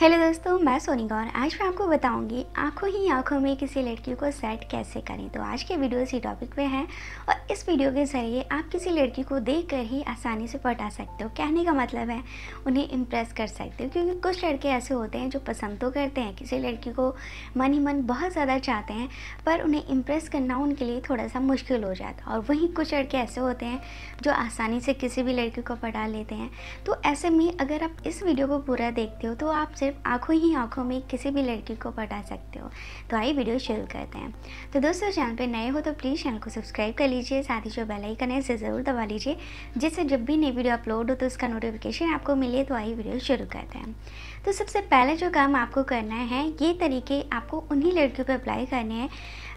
Hello दोस्तों, मैं सोनी गौर। आज मैं आपको बताऊंगी आंखों ही आंखों में किसी लड़की को सेट कैसे करें। तो आज के वीडियो इसी टॉपिक पे है और इस वीडियो के ज़रिए आप किसी लड़की को देखकर ही आसानी से पटा सकते हो। कहने का मतलब है उन्हें इम्प्रेस कर सकते हो, क्योंकि कुछ लड़के ऐसे होते हैं जो पसंद तो करते हैं, किसी लड़की को मन ही मन बहुत ज़्यादा चाहते हैं, पर उन्हें इम्प्रेस करना उनके लिए थोड़ा सा मुश्किल हो जाता है। और वहीं कुछ लड़के ऐसे होते हैं जो आसानी से किसी भी लड़की को पटा लेते हैं। तो ऐसे में अगर आप इस वीडियो को पूरा देखते हो तो आप आंखों ही आंखों में किसी भी लड़की को पटा सकते हो। तो आइए वीडियो शुरू करते हैं। तो दोस्तों, चैनल पे नए हो तो प्लीज़ चैनल को सब्सक्राइब कर लीजिए, साथ ही जो बेल आइकन है इसे ज़रूर दबा लीजिए, जिससे जब भी नई वीडियो अपलोड हो तो उसका नोटिफिकेशन आपको मिले। तो आइए वीडियो शुरू करते हैं। तो सबसे पहले जो काम आपको करना है, ये तरीके आपको उन्हीं लड़कियों पर अप्लाई करने हैं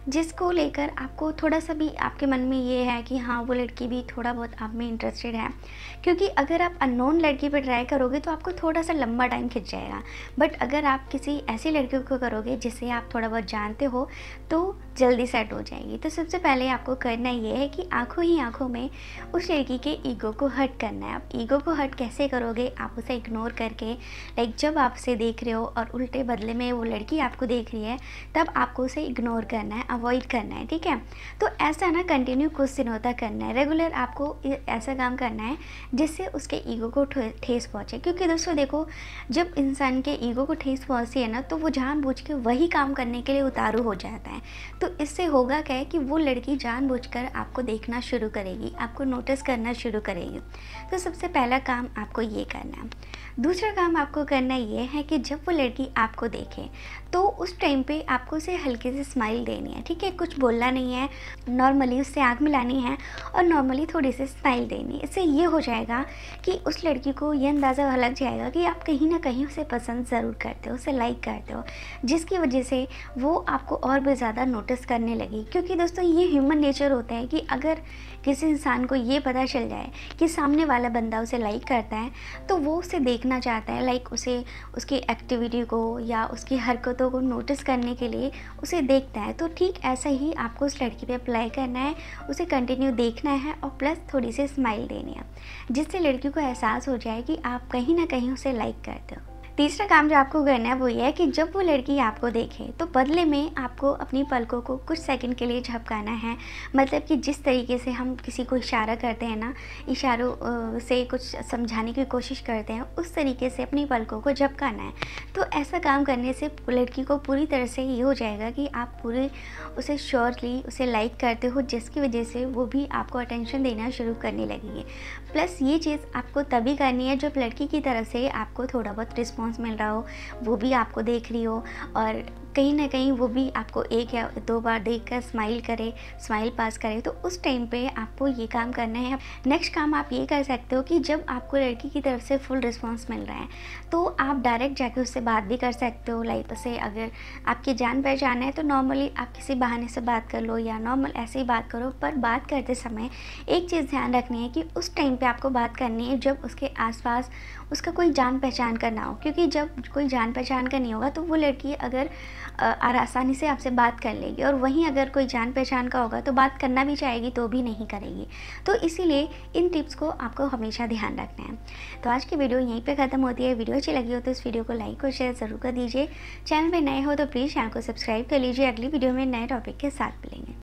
जिसको लेकर आपको थोड़ा सा भी आपके मन में ये है कि हाँ, वो लड़की भी थोड़ा बहुत आप में इंटरेस्टेड है। क्योंकि अगर आप अननोन लड़की पर ट्राई करोगे तो आपको थोड़ा सा लंबा टाइम खिंच जाएगा, बट अगर आप किसी ऐसी लड़की को करोगे जिसे आप थोड़ा बहुत जानते हो तो जल्दी सेट हो जाएगी। तो सबसे पहले आपको करना ये है कि आंखों ही आंखों में उस लड़की के ईगो को हर्ट करना है। आप ईगो को हर्ट कैसे करोगे? आप उसे इग्नोर करके, लाइक जब आप उसे देख रहे हो और उल्टे बदले में वो लड़की आपको देख रही है, तब आपको उसे इग्नोर करना है, अवॉइड करना है, ठीक है। तो ऐसा ना कंटिन्यू कुछ दिनों तक करना है, रेगुलर आपको ऐसा काम करना है जिससे उसके ईगो को ठेस पहुँचे। क्योंकि दोस्तों देखो, जब इंसान के ईगो को ठेस पहुँचती है ना, तो वो जानबूझ के वही काम करने के लिए उतारू हो जाता है। तो इससे होगा क्या है कि वो लड़की जानबूझकर आपको देखना शुरू करेगी, आपको नोटिस करना शुरू करेगी। तो सबसे पहला काम आपको ये करना है। दूसरा काम आपको करना ये है कि जब वो लड़की आपको देखे तो उस टाइम पे आपको उसे हल्की सी स्माइल देनी है, ठीक है। कुछ बोलना नहीं है, नॉर्मली उससे आँख मिलानी है और नॉर्मली थोड़ी सी स्माइल देनी। इससे ये हो जाएगा कि उस लड़की को ये अंदाज़ा लग जाएगा कि आप कहीं ना कहीं उसे पसंद ज़रूर करते हो, उसे लाइक करते हो, जिसकी वजह से वो आपको और भी ज़्यादा नोटिस करने लगी। क्योंकि दोस्तों ये ह्यूमन नेचर होता है कि अगर किसी इंसान को ये पता चल जाए कि सामने वाला बंदा उसे लाइक करता है तो वो उसे देखना चाहता है, लाइक उसे उसकी एक्टिविटी को या उसकी हरकतों को नोटिस करने के लिए उसे देखता है। तो ठीक ऐसा ही आपको उस लड़की पे अप्लाई करना है, उसे कंटिन्यू देखना है और प्लस थोड़ी सी स्माइल देनी है, जिससे लड़की को एहसास हो जाए कि आप कहीं ना कहीं उसे लाइक करते हो। तीसरा काम जो आपको करना है वो ये है कि जब वो लड़की आपको देखे तो बदले में आपको अपनी पलकों को कुछ सेकंड के लिए झपकाना है। मतलब कि जिस तरीके से हम किसी को इशारा करते हैं ना, इशारों से कुछ समझाने की कोशिश करते हैं, उस तरीके से अपनी पलकों को झपकाना है। तो ऐसा काम करने से लड़की को पूरी तरह से ये हो जाएगा कि आप पूरी उसे श्योरली उसे लाइक करते हो, जिसकी वजह से वो भी आपको अटेंशन देना शुरू करने लगेगी। प्लस ये चीज़ आपको तभी करनी है जब लड़की की तरफ से आपको थोड़ा बहुत रिस्पॉन्स मिल रहा हो, वो भी आपको देख रही हो और कहीं ना कहीं वो भी आपको एक या दो बार देखकर स्माइल पास करे। तो उस टाइम पे आपको ये काम करना है। नेक्स्ट काम आप ये कर सकते हो कि जब आपको लड़की की तरफ से फुल रिस्पांस मिल रहा है तो आप डायरेक्ट जाके उससे बात भी कर सकते हो। लाइक उसे अगर आपकी जान पहचान है तो नॉर्मली आप किसी बहाने से बात कर लो या नॉर्मल ऐसे ही बात करो, पर बात करते समय एक चीज़ ध्यान रखनी है कि उस टाइम पर आपको बात करनी है जब उसके आसपास उसका कोई जान पहचान का ना हो। क्योंकि जब कोई जान पहचान का नहीं होगा तो वो लड़की अगर आसानी से आपसे बात कर लेगी, और वहीं अगर कोई जान पहचान का होगा तो बात करना भी चाहेगी तो भी नहीं करेगी। तो इसीलिए इन टिप्स को आपको हमेशा ध्यान रखना है। तो आज की वीडियो यहीं पे ख़त्म होती है। वीडियो अच्छी लगी हो तो इस वीडियो को लाइक और शेयर ज़रूर कर दीजिए। चैनल पे नए हो तो प्लीज़ चैनल को सब्सक्राइब कर लीजिए। अगली वीडियो में नए टॉपिक के साथ मिलेंगे।